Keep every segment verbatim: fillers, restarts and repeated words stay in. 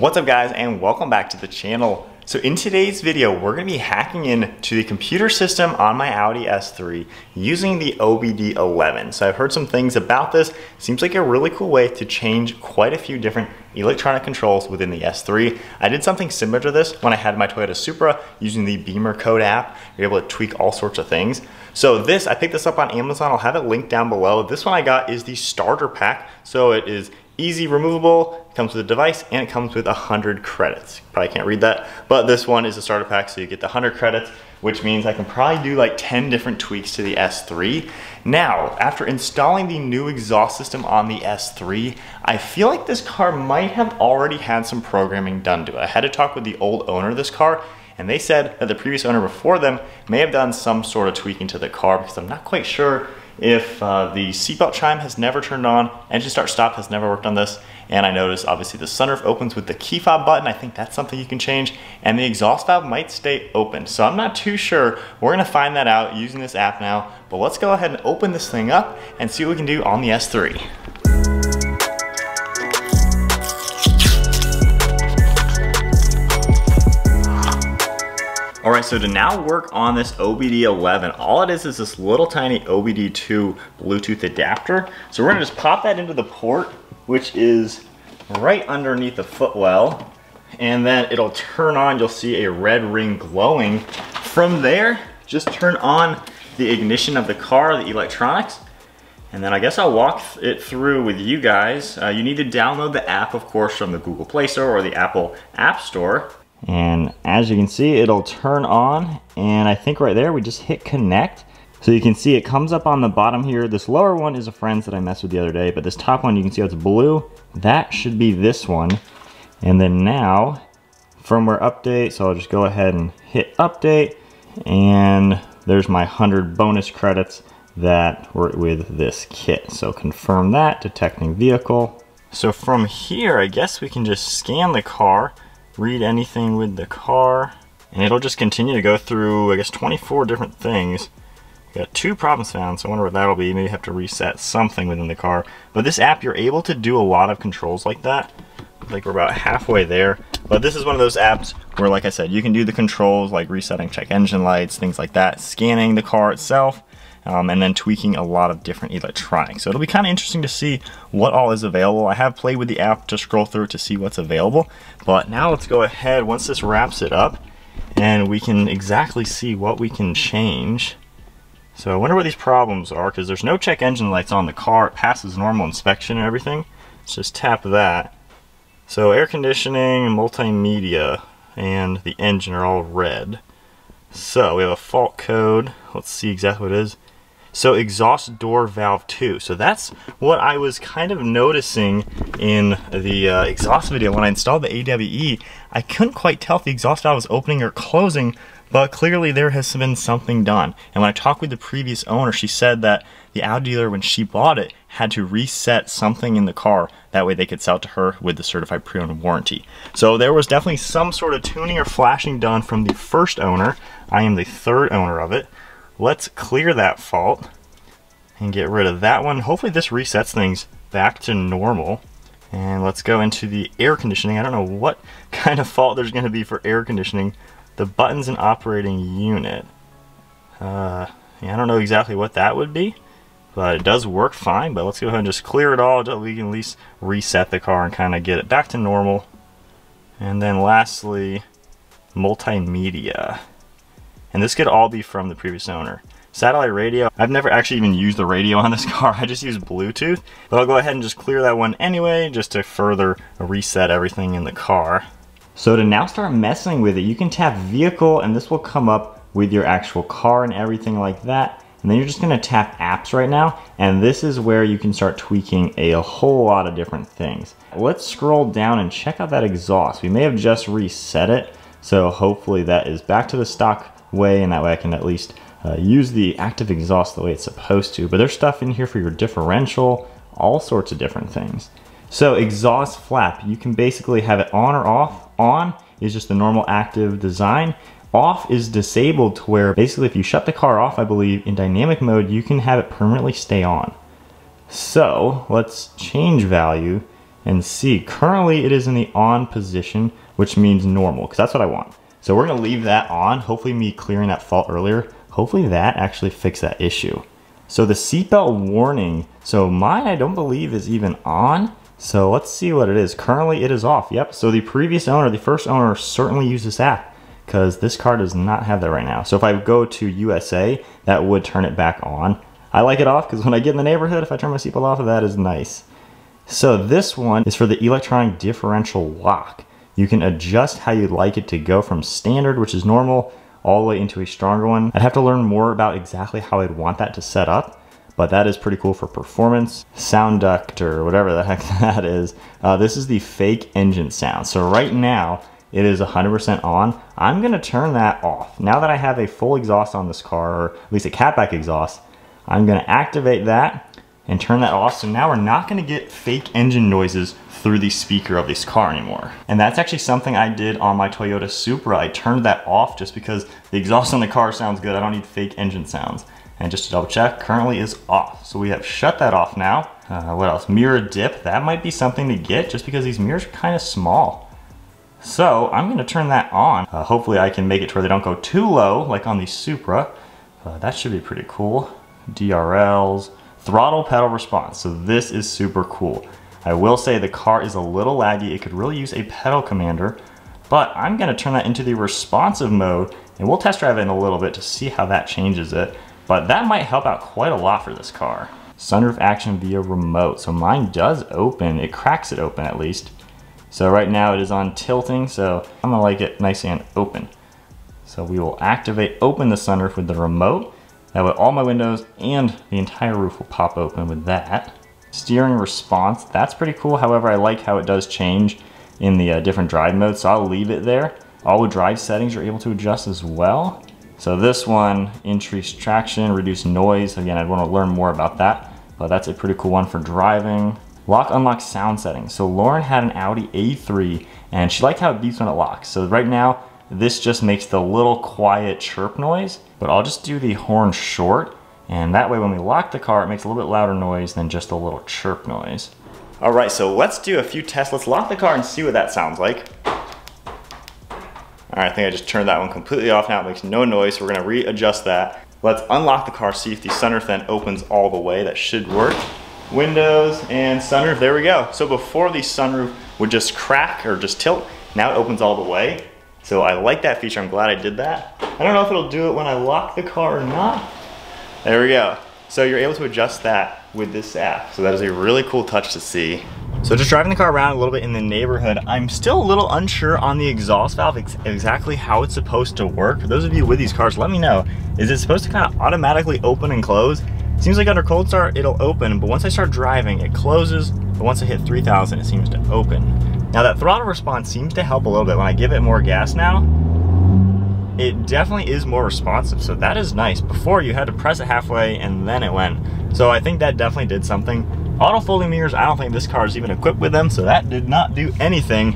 What's up guys, and welcome back to the channel. So in today's video, we're gonna be hacking into the computer system on my Audi S three using the O B D eleven. So I've heard some things about this. Seems like a really cool way to change quite a few different electronic controls within the S three. I did something similar to this when I had my Toyota Supra using the Beamer Code app. You're able to tweak all sorts of things. So this, I picked this up on Amazon. I'll have it linked down below. This one I got is the starter pack. So it is easy removable, comes with a device, and it comes with one hundred credits. Probably can't read that, but this one is a starter pack, so you get the one hundred credits, which means I can probably do like ten different tweaks to the S three. Now, after installing the new exhaust system on the S three, I feel like this car might have already had some programming done to it. I had to talk with the old owner of this car, and they said that the previous owner before them may have done some sort of tweaking to the car, because I'm not quite sure if uh, the seatbelt chime has never turned on, engine start stop has never worked on this, and I noticed obviously the sunroof opens with the key fob button. I think that's something you can change, and the exhaust valve might stay open. So I'm not too sure. We're gonna find that out using this app now, but let's go ahead and open this thing up and see what we can do on the S three. All right, so to now work on this O B D eleven, all it is is this little tiny O B D two Bluetooth adapter. So we're gonna just pop that into the port, which is right underneath the footwell, and then it'll turn on. You'll see a red ring glowing. From there, just turn on the ignition of the car, the electronics, and then I guess I'll walk it through with you guys. Uh, you need to download the app, of course, from the Google Play Store or the Apple App Store. And as you can see, it'll turn on, and I think right there we just hit connect. So you can see it comes up on the bottom here. This lower one is a friend's that I messed with the other day, but this top one, you can see how it's blue. That should be this one. And then now, firmware update, so I'll just go ahead and hit update, and there's my one hundred bonus credits that were with this kit. So confirm that, detecting vehicle. So from here, I guess we can just scan the car, read anything with the car, and it'll just continue to go through, I guess, twenty-four different things. We got two problems found, so I wonder what that'll be. Maybe have to reset something within the car. But this app, you're able to do a lot of controls like that. I think we're about halfway there. But this is one of those apps where, like I said, you can do the controls like resetting check engine lights, things like that, scanning the car itself, Um, and then tweaking a lot of different electronics. So it'll be kind of interesting to see what all is available. I have played with the app to scroll through to see what's available, but now let's go ahead once this wraps it up and we can exactly see what we can change. So I wonder what these problems are, because there's no check engine lights on the car. It passes normal inspection and everything. Let's just tap that. So air conditioning, multimedia, and the engine are all red. So we have a fault code. Let's see exactly what it is. So exhaust door valve two. So that's what I was kind of noticing in the uh, exhaust video. When I installed the A W E, I couldn't quite tell if the exhaust valve was opening or closing, but clearly there has been something done. And when I talked with the previous owner, she said that the Audi dealer, when she bought it, had to reset something in the car. That way they could sell it to her with the certified pre-owned warranty. So there was definitely some sort of tuning or flashing done from the first owner. I am the third owner of it. Let's clear that fault and get rid of that one. Hopefully this resets things back to normal. And let's go into the air conditioning. I don't know what kind of fault there's going to be for air conditioning. The buttons and operating unit. Uh, yeah, I don't know exactly what that would be, but it does work fine. But let's go ahead and just clear it all. We can at least reset the car and kind of get it back to normal. And then lastly, multimedia. And this could all be from the previous owner. Satellite radio, I've never actually even used the radio on this car. I just use Bluetooth, but I'll go ahead and just clear that one anyway, just to further reset everything in the car. So to now start messing with it, you can tap vehicle, and this will come up with your actual car and everything like that. And then you're just gonna tap apps right now, and this is where you can start tweaking a whole lot of different things. Let's scroll down and check out that exhaust. We may have just reset it, so hopefully that is back to the stock way, and that way I can at least uh, use the active exhaust the way it's supposed to. But there's stuff in here for your differential, all sorts of different things. So exhaust flap, you can basically have it on or off. On is just the normal active design. Off is disabled, to where basically if you shut the car off, I believe, in dynamic mode, you can have it permanently stay on. So let's change value and see. Currently it is in the on position, which means normal, because that's what I want. So we're gonna leave that on. Hopefully me clearing that fault earlier, hopefully that actually fixed that issue. So the seatbelt warning, so mine I don't believe is even on. So let's see what it is. Currently it is off, yep. So the previous owner, the first owner certainly used this app, because this car does not have that right now. So if I go to U S A, that would turn it back on. I like it off because when I get in the neighborhood, if I turn my seatbelt off, that is nice. So this one is for the electronic differential lock. You can adjust how you'd like it to go from standard, which is normal, all the way into a stronger one. I'd have to learn more about exactly how I'd want that to set up, but that is pretty cool for performance. Sound duct or whatever the heck that is. Uh, this is the fake engine sound. So right now it is one hundred percent on. I'm gonna turn that off. Now that I have a full exhaust on this car, or at least a catback exhaust, I'm gonna activate that and turn that off. So now we're not gonna get fake engine noises through the speaker of this car anymore. And that's actually something I did on my Toyota Supra. I turned that off just because the exhaust on the car sounds good. I don't need fake engine sounds. And just to double check, currently is off. So we have shut that off now. Uh, what else? Mirror dip, that might be something to get just because these mirrors are kind of small. So I'm gonna turn that on. Uh, hopefully I can make it to where they don't go too low like on the Supra. Uh, that should be pretty cool. D R Ls, throttle pedal response. So this is super cool. I will say the car is a little laggy. It could really use a pedal commander, but I'm gonna turn that into the responsive mode and we'll test drive it in a little bit to see how that changes it. But that might help out quite a lot for this car. Sunroof action via remote. So mine does open, it cracks it open at least. So right now it is on tilting, so I'm gonna like it nice and open. So we will activate, open the sunroof with the remote. That way all my windows and the entire roof will pop open with that. Steering response, that's pretty cool. However, I like how it does change in the uh, different drive modes, so I'll leave it there. All the drive settings are able to adjust as well. So this one, increased traction, reduced noise. Again, I'd want to learn more about that, but that's a pretty cool one for driving. Lock, unlock sound settings. So Lauren had an Audi A three and she liked how it beeps when it locks. So right now, this just makes the little quiet chirp noise, but I'll just do the horn short. And that way when we lock the car, it makes a little bit louder noise than just a little chirp noise. All right, so let's do a few tests. Let's lock the car and see what that sounds like. All right, I think I just turned that one completely off now. It makes no noise, so we're gonna readjust that. Let's unlock the car, see if the sunroof then opens all the way. That should work. Windows and sunroof, there we go. So before the sunroof would just crack or just tilt, now it opens all the way. So I like that feature, I'm glad I did that. I don't know if it'll do it when I lock the car or not. There we go. So you're able to adjust that with this app. So that is a really cool touch to see. So just driving the car around a little bit in the neighborhood, I'm still a little unsure on the exhaust valve, ex exactly how it's supposed to work. For those of you with these cars, let me know. Is it supposed to kind of automatically open and close? Seems like under cold start, it'll open, but once I start driving, it closes. But once I hit three thousand, it seems to open. Now that throttle response seems to help a little bit. When I give it more gas now, it definitely is more responsive, so that is nice. Before, you had to press it halfway and then it went. So I think that definitely did something. Auto folding mirrors, I don't think this car is even equipped with them, so that did not do anything.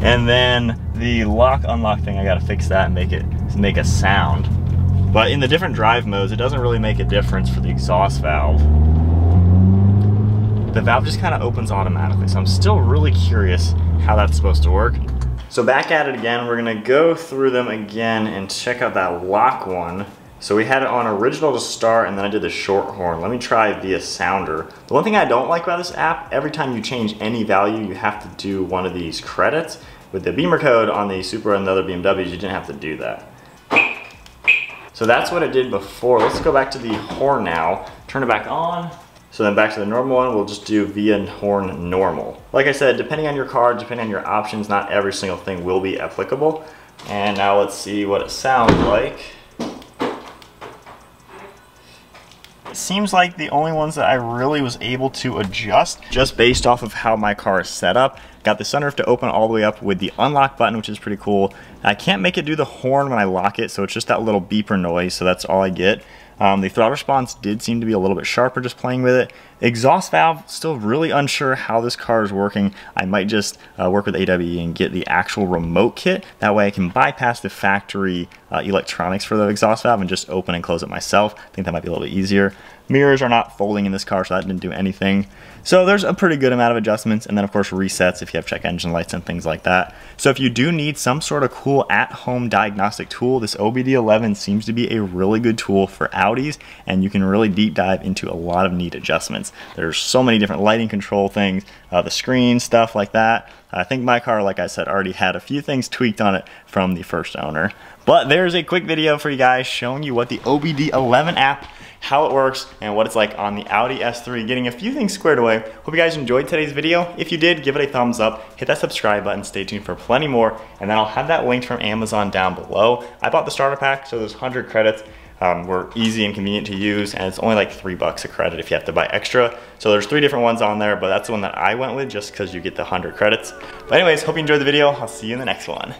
And then the lock unlock thing, I gotta fix that and make it make a sound. But in the different drive modes, it doesn't really make a difference for the exhaust valve. The valve just kind of opens automatically, so I'm still really curious how that's supposed to work. So back at it again, we're gonna go through them again and check out that lock one. So we had it on original to start and then I did the short horn. Let me try via sounder. The one thing I don't like about this app, every time you change any value, you have to do one of these credits. With the Beamer Code on the Supra and the other B M Ws, you didn't have to do that. So that's what it did before. Let's go back to the horn now, turn it back on. So then back to the normal one, we'll just do via horn normal. Like I said, depending on your car, depending on your options, not every single thing will be applicable. And now let's see what it sounds like. It seems like the only ones that I really was able to adjust, just based off of how my car is set up. Got the sunroof to open all the way up with the unlock button, which is pretty cool. I can't make it do the horn when I lock it, so it's just that little beeper noise, so that's all I get. Um, the throttle response did seem to be a little bit sharper just playing with it. Exhaust valve, still really unsure how this car is working. I might just uh, work with A W E and get the actual remote kit. That way I can bypass the factory uh, electronics for the exhaust valve and just open and close it myself. I think that might be a little bit easier. Mirrors are not folding in this car, so that didn't do anything. So there's a pretty good amount of adjustments, and then of course resets if you have check engine lights and things like that. So if you do need some sort of cool at-home diagnostic tool, this O B D eleven seems to be a really good tool for Audis, and you can really deep dive into a lot of neat adjustments. There's so many different lighting control things, uh, the screen, stuff like that. I think my car, like I said, already had a few things tweaked on it from the first owner. But there's a quick video for you guys showing you what the O B D eleven app, how it works, and what it's like on the Audi S three, getting a few things squared away. Hope you guys enjoyed today's video. If you did, give it a thumbs up, hit that subscribe button, stay tuned for plenty more, and then I'll have that linked from Amazon down below. I bought the starter pack, so there's one hundred credits. Um, were easy and convenient to use, and it's only like three bucks a credit if you have to buy extra. So there's three different ones on there, but that's the one that I went with just because you get the one hundred credits. But anyways, hope you enjoyed the video. I'll see you in the next one.